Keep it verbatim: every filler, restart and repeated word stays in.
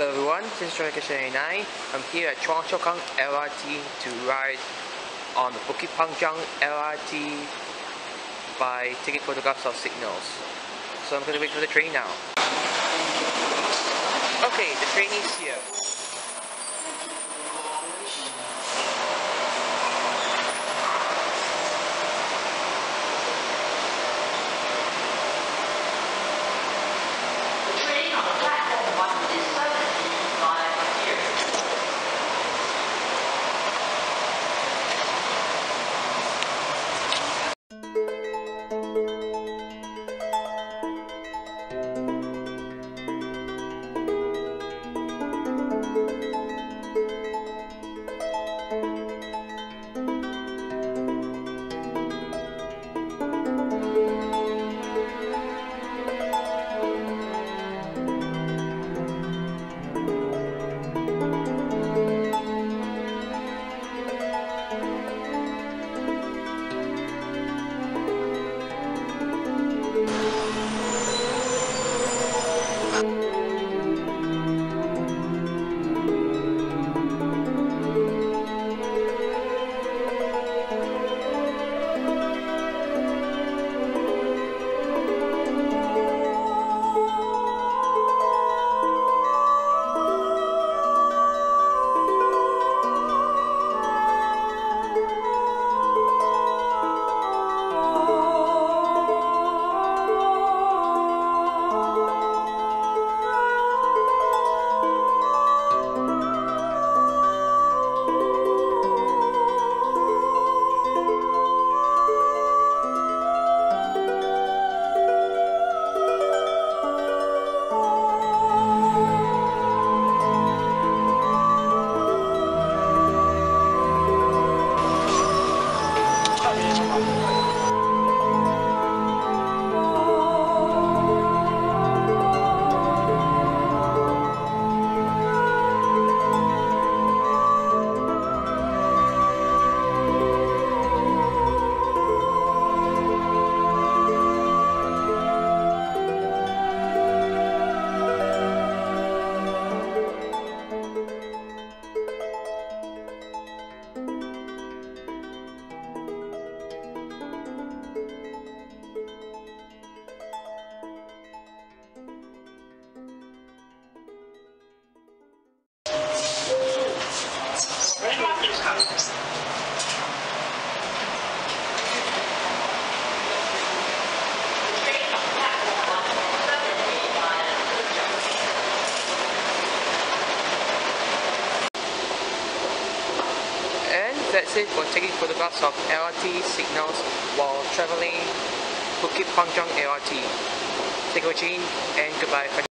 Hello everyone, this is Trackashan and I. I'm here at Choa Chu Kang L R T to ride on the Bukit Panjang L R T by taking photographs of signals. So I'm going to wait for the train now. Okay, the train is here. That's it for taking photographs of L R T signals while travelling Bukit Panjang L R T. Thank you for watching and goodbye for now.